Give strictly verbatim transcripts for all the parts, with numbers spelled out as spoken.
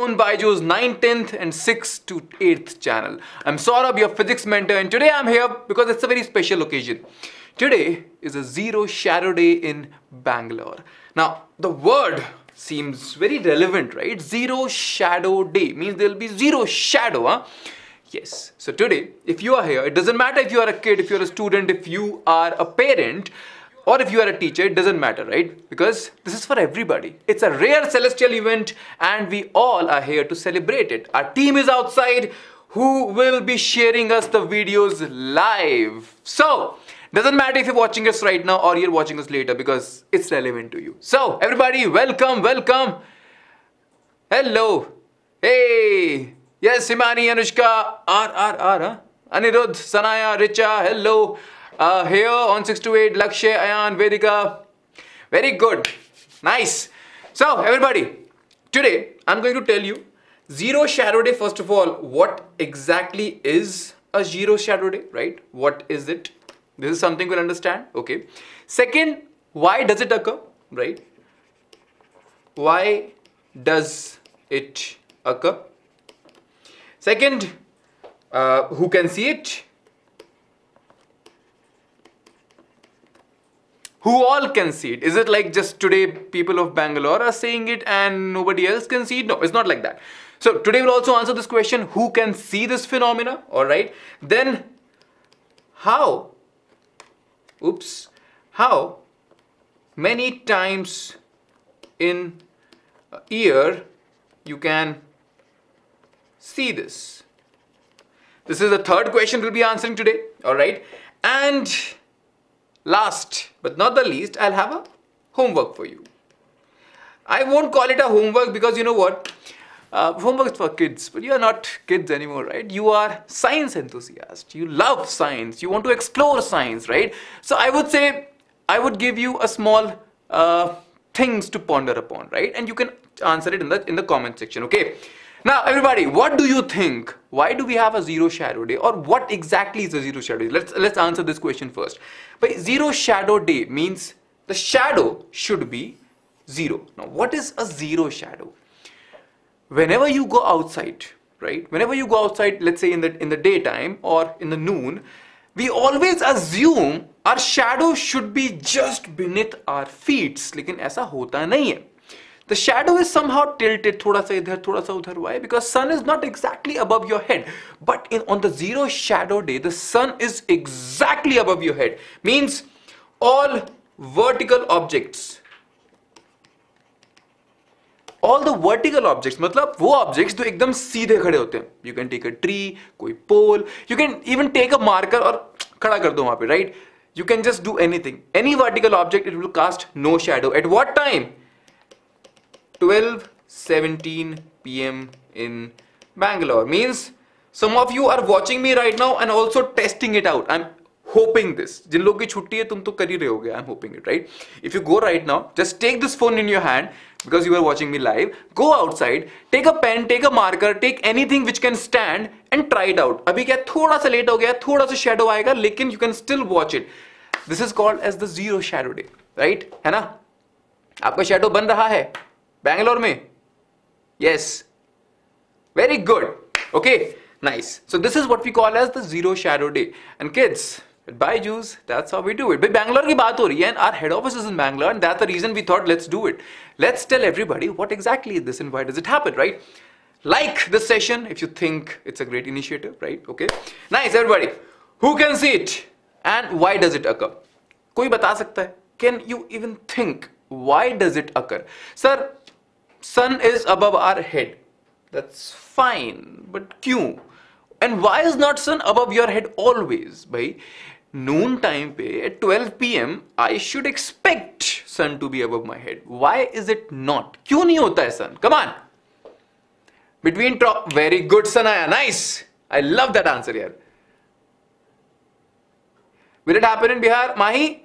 on BYJU'S ninth, tenth and sixth to eighth channel. I'm Saurabh, your physics mentor, and today I'm here because it's a very special occasion. Today is a zero shadow day in Bangalore. Now, the word seems very relevant, right? Zero shadow day means there'll be zero shadow, huh? Yes. So today, if you are here, it doesn't matter if you are a kid, if you are a student, if you are a parent, or if you are a teacher, it doesn't matter, right? Because this is for everybody. It's a rare celestial event and we all are here to celebrate it. Our team is outside who will be sharing us the videos live. So, doesn't matter if you're watching us right now or you're watching us later because it's relevant to you. So, everybody, welcome, welcome. Hello. Hey. Yes, Himani, Anushka, R R R, huh? Anirudh, Sanaya, Richa, hello. Uh, here on six to eight, Lakshay, Ayan, Vedika. Very good. Nice. So, everybody, today I'm going to tell you zero shadow day. First of all, what exactly is a zero shadow day, right? What is it? This is something we'll understand. Okay. Second, why does it occur, right? Why does it occur? Second, uh, who can see it? Who all can see it? Is it like just today people of Bangalore are saying it and nobody else can see it? No, it's not like that. So today we'll also answer this question, who can see this phenomena? Alright, then how, oops, how many times in a year you can see this? This is the third question we'll be answering today. Alright, and last but not the least, I'll have a homework for you. I won't call it a homework because you know what? Uh, homework is for kids, but you are not kids anymore, right? You are science enthusiasts. You love science. You want to explore science, right? So I would say, I would give you a small uh, things to ponder upon, right? And you can answer it in the, in the comment section, okay? Now everybody, what do you think? Why do we have a zero shadow day, or what exactly is a zero shadow day? Let's, let's answer this question first. But zero shadow day means the shadow should be zero. Now what is a zero shadow? Whenever you go outside, right? Whenever you go outside, let's say in the, in the daytime or in the noon, we always assume our shadow should be just beneath our feet. Lekin aisa hota nahi hai. The shadow is somehow tilted, thoda sa idhar, thoda sa udhar. Why? Because sun is not exactly above your head. But in, on the zero shadow day, the sun is exactly above your head. Means all vertical objects, all the vertical objects, matlab wo objects do ekdam seedhe khade hote hain. You can take a tree, koi pole, you can even take a marker aur khada kar do wahan pe, right? You can just do anything. Any vertical object, it will cast no shadow. At what time? twelve seventeen p m in Bangalore. Means some of you are watching me right now and also testing it out. I'm hoping this. Jin log ki chutti hai, tum to kar hi rahe hoge. I'm hoping it, right? If you go right now, just take this phone in your hand because you are watching me live. Go outside, take a pen, take a marker, take anything which can stand and try it out. Abhi kya thoda sa late ho gaya, thoda sa shadow aayega, lekin you can still watch it. This is called as the zero shadow day, right? Hai na? Aapka shadow ban raha hai. Bangalore mein? Yes. Very good. Okay. Nice. So this is what we call as the zero shadow day. And kids, at BYJU'S, that's how we do it. But Bangalore ki baat ho rahi hai and our head office is in Bangalore, and that's the reason we thought let's do it. Let's tell everybody what exactly is this and why does it happen, right? Like this session if you think it's a great initiative, right? Okay. Nice, everybody. Who can see it? And why does it occur? Koi bata sakta hai? Can you even think? Why does it occur? Sir, sun is above our head. That's fine, but kyun? And why is not sun above your head always? Bhai, noon time pe at twelve p m I should expect sun to be above my head. Why is it not? Kyun nahi hota hai sun? Come on. Between top, very good, Sanaya. Nice. I love that answer here. Will it happen in Bihar, Mahi?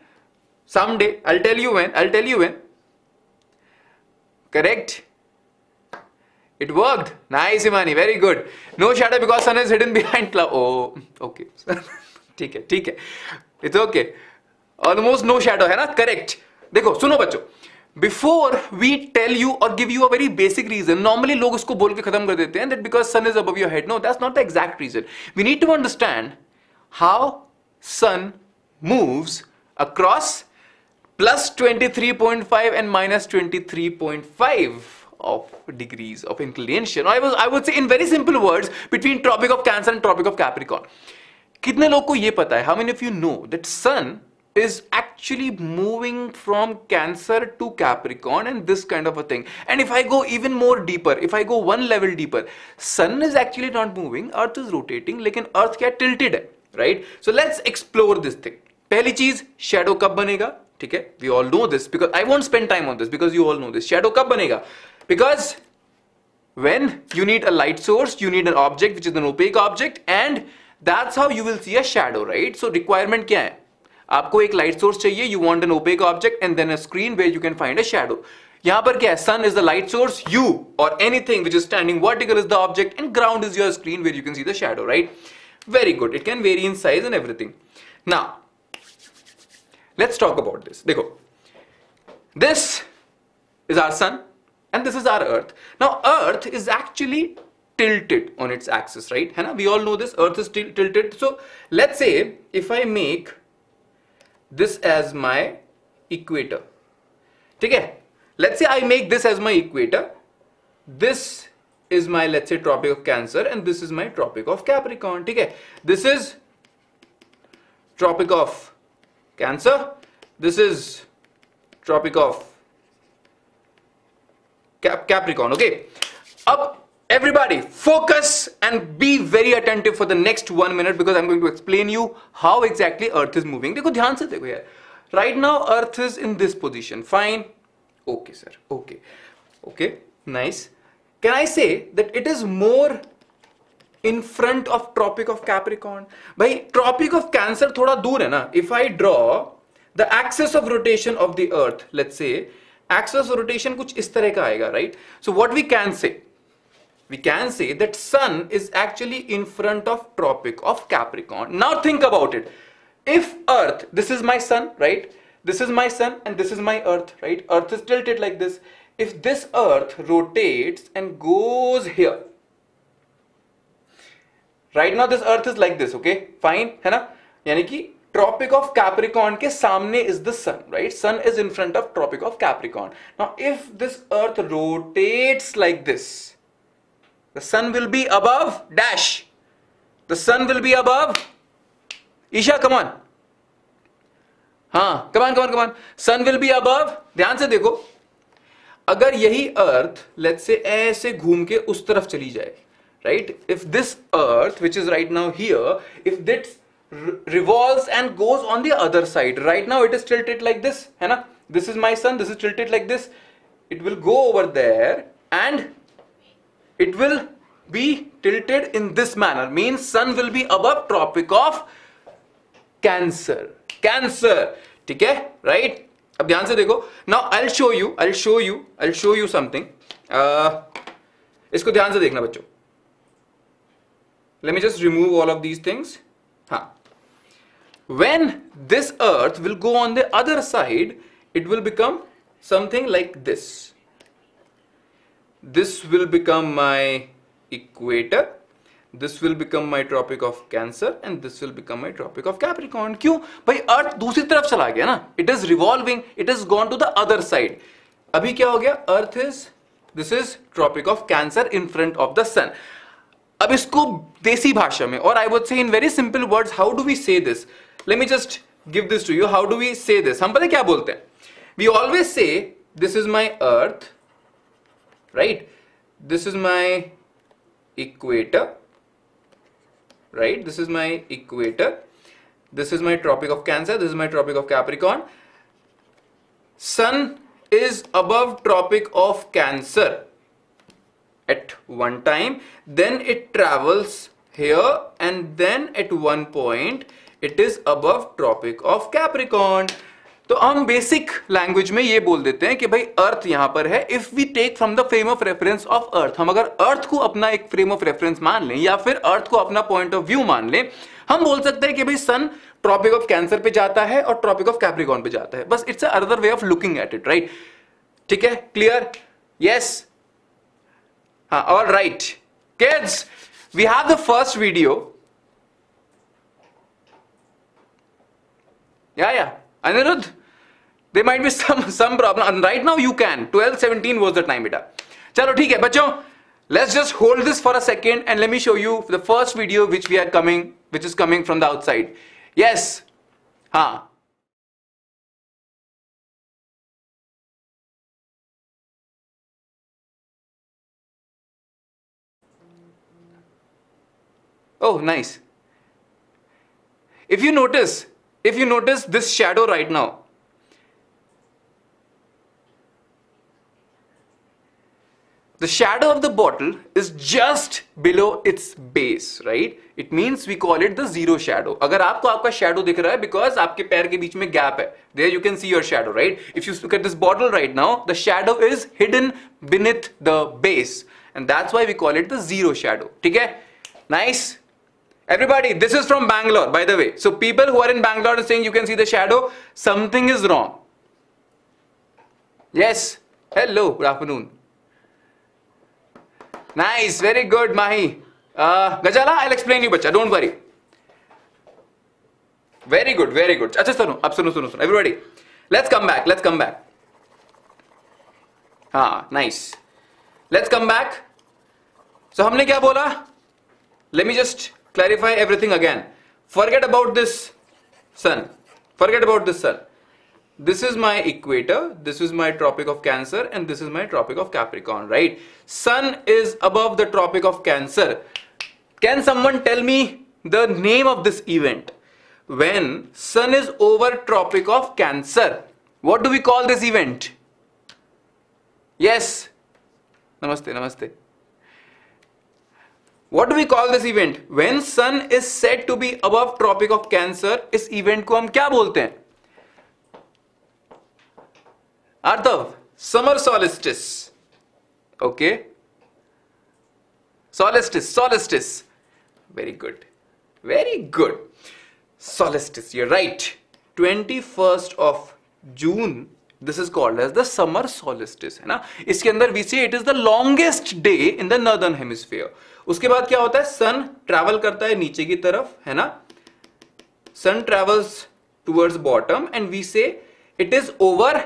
Someday. I'll tell you when. I'll tell you when. Correct? It worked. Nice, Himani. Very good. No shadow because sun is hidden behind cloud. Oh, okay. ठीक है, ठीक है. It's okay. Almost no shadow, है ना? Correct. देखो, सुनो बच्चों. Before we tell you or give you a very basic reason, normally लोग उसको बोल के खत्म कर देते हैं that because sun is above your head. No, that's not the exact reason. We need to understand how sun moves across plus twenty-three point five and minus twenty-three point five of degrees of inclination. Or I was, I would say in very simple words, between Tropic of Cancer and Tropic of Capricorn. कितने लोग को ये पता है? How many of you know that sun is actually moving from Cancer to Capricorn and this kind of a thing? And if I go even more deeper, if I go one level deeper, sun is actually not moving, earth is rotating, लेकिन earth क्या tilted है, right? So let's explore this thing. पहली चीज, shadow कब बनेगा? ठीक है? We all know this because I won't spend time on this because you all know this. Shadow कब बनेगा? Because when you need a light source, you need an object which is an opaque object, and that's how you will see a shadow, right? So requirement क्या है? आपको एक light source चाहिए, you want an opaque object and then a screen where you can find a shadow. यहाँ पर क्या है? Sun is the light source, you or anything which is standing vertical is the object and ground is your screen where you can see the shadow, right? Very good. It can vary in size and everything. Now, let's talk about this. देखो, this is our sun and this is our earth. Now, earth is actually tilted on its axis, right? है ना? We all know this. Earth is til tilted. So, let's say if I make this as my equator. Okay? Let's say I make this as my equator. This is my, let's say, Tropic of Cancer and this is my Tropic of Capricorn. Okay? This is Tropic of Cancer. This is Tropic of Cap Capricorn. Okay? Up. Everybody, focus and be very attentive for the next one minute because I'm going to explain you how exactly Earth is moving. देखो ध्यान से देखो यार. Right now, Earth is in this position. Fine. Okay, sir. Okay. Okay. Nice. Can I say that it is more in front of Tropic of Capricorn? भाई, Tropic of Cancer थोड़ा दूर है ना. If I draw the axis of rotation of the Earth, let's say, axis of rotation कुछ इस तरह का आएगा, right? So what we can say? We can say that sun is actually in front of Tropic of Capricorn. Now think about it. If earth, this is my sun, right? This is my sun and this is my earth, right? Earth is tilted like this. If this earth rotates and goes here. Right now this earth is like this, okay? Fine, है ना? यानी कि Tropic of Capricorn के सामने is the sun, right? Sun is in front of Tropic of Capricorn. Now if this earth rotates like this, the sun will be above dash. The sun will be above. Isha, come on. हाँ, come on, come on, come on. Sun will be above. ध्यान से देखो. अगर यही earth, let's say ऐसे घूम के उस तरफ चली जाए, right? If this earth, which is right now here, if this revolves and goes on the other side, right now it is tilted like this, है ना? This is my sun. This is tilted like this. It will go over there and it will be tilted in this manner. Means sun will be above Tropic of Cancer. Cancer. Okay? Right? Ab dhyan se dekho. Now I'll show you. I'll show you. I'll show you something. Uh, isko dhyan se dekhna bachcho. Let me just remove all of these things. Haan. When this earth will go on the other side, it will become something like this. This will become my equator, this will become my Tropic of Cancer and this will become my Tropic of Capricorn. क्यों? भाई earth दूसरी तरफ चला गया ना. It is revolving, it has gone to the other side. अभी क्या हो गया? Earth is, this is Tropic of Cancer in front of the sun. अब इसको देसी भाषा में, or I would say in very simple words, how do we say this? Let me just give this to you. How do we say this? हम पता क्या बोलते हैं? We always say, this is my earth. Right? This is my equator, right? This is my equator. This is my Tropic of Cancer. This is my Tropic of Capricorn. Sun is above Tropic of Cancer at one time. Then it travels here and then at one point it is above Tropic of Capricorn. तो हम basic language में ये बोल देते हैं कि भाई अर्थ यहाँ पर है. If we take from the frame of reference of earth, हम अगर अर्थ को अपना एक फ्रेम ऑफ रेफरेंस मान लें या फिर अर्थ को अपना पॉइंट ऑफ व्यू मान लें, हम बोल सकते हैं कि भाई सन ट्रॉपिक ऑफ कैंसर पे जाता है और ट्रॉपिक ऑफ कैप्रिकॉर्न पे जाता है. बस it's a other way of looking at it, right? ठीक है, क्लियर? यस, हाँ, all right kids, we have the first video. Yeah, yeah. Anirudh, there might be some some problem. And right now you can. twelve seventeen was the time, beta. Chalo, ठीक है, बच्चों. Let's just hold this for a second and let me show you the first video which we are coming, which is coming from the outside. Yes. हाँ. Oh, nice. If you notice. If you notice this shadow right now, the shadow of the bottle is just below its base, right? It means we call it the zero shadow. अगर आपको आपका shadow दिख रहा है because आपके पैर के बीच में gap है, there you can see your shadow, right? If you look at this bottle right now, the shadow is hidden beneath the base, and that's why we call it the zero shadow. ठीक है? Nice. Everybody, this is from Bangalore, by the way. So people who are in Bangalore are saying you can see the shadow. Something is wrong. Yes. Hello. Good afternoon. Nice. Very good, Mahi. Uh, Gajala, I'll explain you, bacha. Don't worry. Very good. Very good. Achha, suno. Ab suno, suno, suno. Everybody, let's come back. Let's come back. Ah, nice. Let's come back. So हमने क्या बोला? Let me just clarify everything again. Forget about this sun. Forget about this sun. This is my equator. This is my Tropic of Cancer, and this is my Tropic of Capricorn. Right? Sun is above the Tropic of Cancer. Can someone tell me the name of this event? When sun is over Tropic of Cancer, what do we call this event? Yes. Namaste. Namaste. What do we call this event? When sun is said to be above Tropic of Cancer, इस event को हम क्या बोलते हैं? आर्थव, summer solstice, okay? Solstice, solstice, very good, very good. Solstice, you're right. twenty-first of June. This is called as the summer solstice, है ना? इसके अंदर we say it is the longest day in the northern hemisphere. उसके बाद क्या होता है? सन travel करता है नीचे की तरफ, है ना? Sun travels towards bottom and we say it is over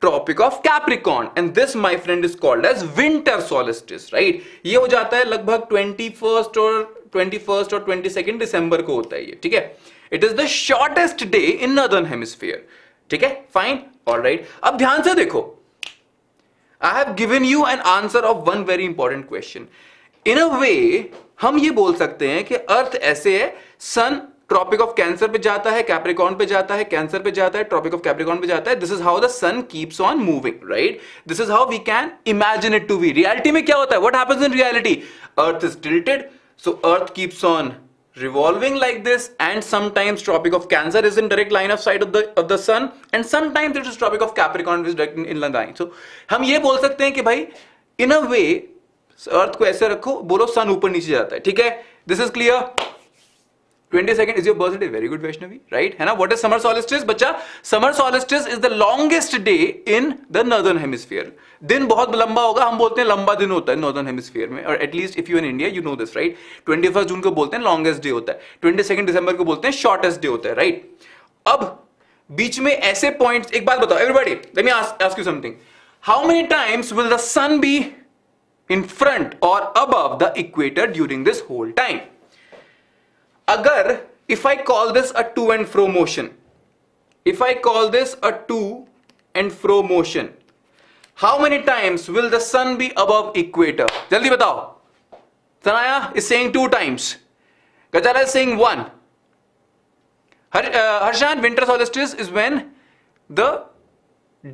tropic of Capricorn and this my friend is called as winter solstice, right? ये हो जाता है लगभग ट्वेंटी फर्स्ट और ट्वेंटी फर्स्ट और ट्वेंटी सेकंड दिसंबर को होता है ये, ठीक है? It is the shortest day in northern hemisphere, ठीक है? Fine, alright. अब ध्यान से देखो, I have given you an answer of one very important question. In a way हम ये बोल सकते हैं कि अर्थ ऐसे है, सन ट्रॉपिक ऑफ कैंसर पे जाता है, कैप्रिकॉर्न पे जाता है, कैंसर पे जाता है, ट्रॉपिक ऑफ कैप्रिकॉर्न पे जाता है. This is how the sun keeps on moving, right? This is how we can imagine it to be. Reality में क्या होता है? What happens in reality? Earth is tilted, so earth keeps on revolving like this, and sometimes Tropic of Cancer is in direct line of sight of the of the sun, and sometimes it is Tropic of Capricorn which is direct in line. So हम ये बोल सकते हैं कि भाई in a way अर्थ को ऐसे रखो, बोलो सन ऊपर नीचे जाता है, ठीक है? This is clear. Twenty second is your birthday, very good Vaishnavi, right? है ना? व्हाट इज समर सॉलिस्टिस बच्चा? Summer solstice is the longest day in the northern hemisphere. दिन बहुत लंबा होगा, हम बोलते हैं लंबा दिन होता है नॉर्दर्न हेमिस्फीयर में, और at least if you in India you know this, right? Twenty first June को बोलते हैं लॉन्गेस्ट डे होता है, ट्वेंटी सेकंड दिसंबर को बोलते हैं शॉर्टेस्ट डे होता है, राइट? अब बीच में ऐसे पॉइंट, एक बात बताओ everybody, let me ask you something. How many times will the sun be in front or above the equator during this whole time? Agar if I call this a to and fro motion, if I call this a to and fro motion, how many times will the sun be above equator? Jaldi batao. Tanaya is saying two times. Gajala is saying one. Har, uh, Harshan, winter solstice is when the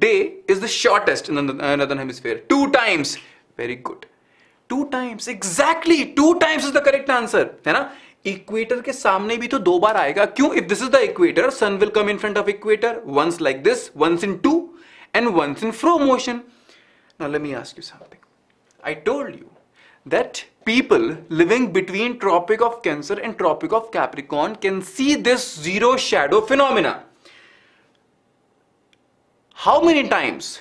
day is the shortest in the northern hemisphere. Two times. Very good. Two times, exactly. Two times is the correct answer, है ना? Equator के सामने भी तो दो बार आएगा, क्यों? If this is the equator, sun will come in front of equator once like this, once in two, and once in fro motion. Now let me ask you something. I told you that people living between Tropic of Cancer and Tropic of Capricorn can see this zero shadow phenomena. How many times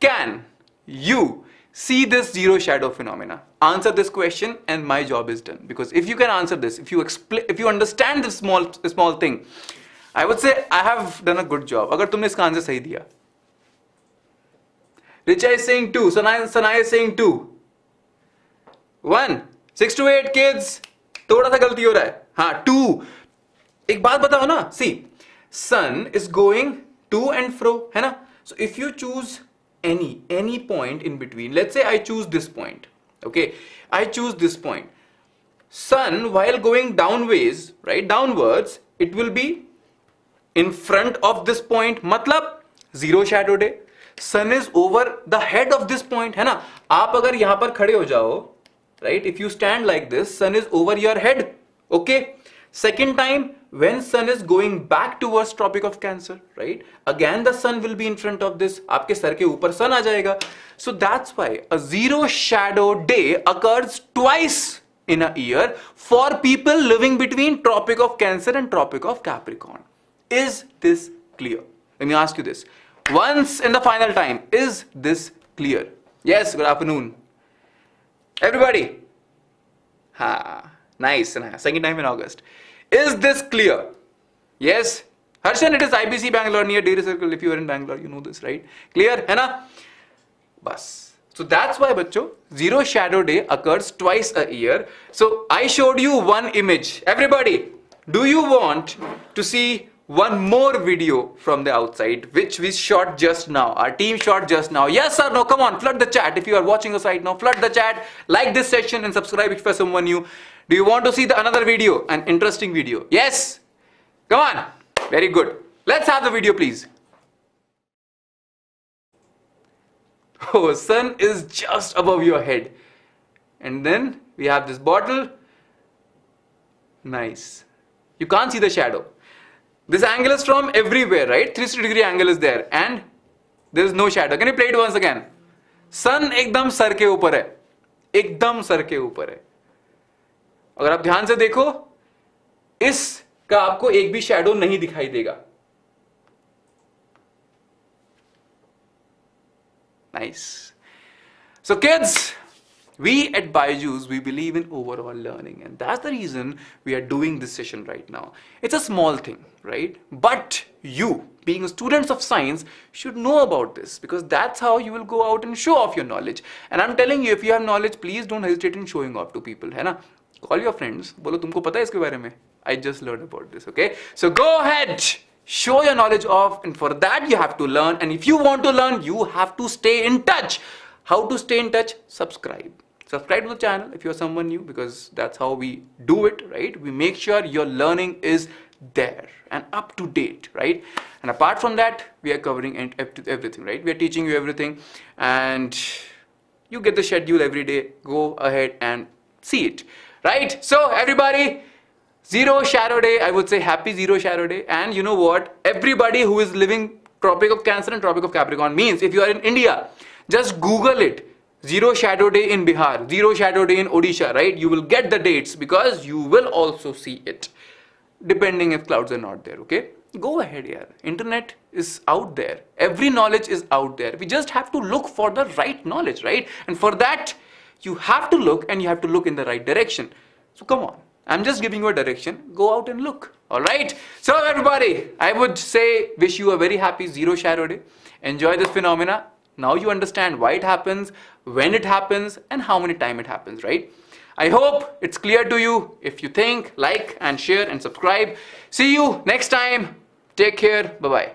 Can you see this zero shadow phenomena? Answer this question and my job is done. Because if you can answer this, if you explain, if you understand this small small thing, I would say I have done a good job. Agar tumne iska answer sahi diya. Richa is saying two. Sanaya, Sanaya is saying two. One. Six to eight kids. Thoda sa galti ho raha hai. Haan, two. Ek baat batao na. See, sun is going to and fro. Hai na? So if you choose any, any point in between, let's say I choose this point. Okay. I choose this point. Sun, while going downways, right, downwards, it will be in front of this point. Matlab, zero shadow day. Sun is over the head of this point, है ना? आप अगर यहाँ पर खड़े हो जाओ, right? If you stand like this, sun is over your head, okay? Second time, when sun is going back towards Tropic of Cancer, right? Again, the sun will be in front of this. आपके सर के ऊपर sun आ जाएगा. So that's why a zero shadow day occurs twice in a year for people living between Tropic of Cancer and Tropic of Capricorn. Is this clear? Let me ask you this. Once in the final time, is this clear? Yes, good afternoon. Everybody. Ha, nice. Second time in August. Is this clear? Yes. Harshan, it is I B C Bangalore near Dairy Circle. If you are in Bangalore, you know this, right? Clear? Hai na? Bas. So that's why, bachcho, zero shadow day occurs twice a year. So I showed you one image. Everybody, do you want to see one more video from the outside, which we shot just now? Our team shot just now. Yes or no? Come on, flood the chat. If you are watching us right now, flood the chat. Like this session and subscribe if you are someone new. Do you want to see the another video? An interesting video. Yes. Come on. Very good. Let's have the video, please. Oh, sun is just above your head. And then we have this bottle. Nice. You can't see the shadow. This angle is from everywhere, right? three sixty degree angle is there and there is no shadow. Can you play it once again? Sun एकदम सर के ऊपर है, एकदम सर के ऊपर है. अगर आप ध्यान से देखो, इसका आपको एक भी shadow नहीं दिखाई देगा. Nice. So kids, we at BYJU'S, we believe in overall learning, and that's the reason we are doing this session right now. It's a small thing, right? But you, being students of science, should know about this, because that's how you will go out and show off your knowledge. And I'm telling you, if you have knowledge, please don't hesitate in showing off to people, hai na? Call your friends. Bolo, tumko pata hai iske bare mein? I just learned about this, okay? So go ahead, show your knowledge off, and for that you have to learn. And if you want to learn, you have to stay in touch. How to stay in touch? Subscribe. Subscribe to the channel if you're someone new, because that's how we do it, right? We make sure your learning is there and up to date, right? And apart from that, we are covering everything, right? We are teaching you everything, and you get the schedule every day. Go ahead and see it, right? So everybody, zero shadow day, I would say happy zero shadow day. And you know what? Everybody who is living Tropic of Cancer and Tropic of Capricorn, means if you are in India, just Google it. Zero shadow day in Bihar, zero shadow day in Odisha, right? You will get the dates, because you will also see it, depending if clouds are not there, okay? Go ahead, yeah. Internet is out there. Every knowledge is out there. We just have to look for the right knowledge, right? And for that, you have to look, and you have to look in the right direction. So come on, I'm just giving you a direction. Go out and look, all right? So everybody, I would say wish you a very happy zero shadow day. Enjoy this phenomena. Now you understand why it happens, when it happens, and how many times it happens, right? I hope it's clear to you. If you think, like and share and subscribe. See you next time. Take care. Bye-bye.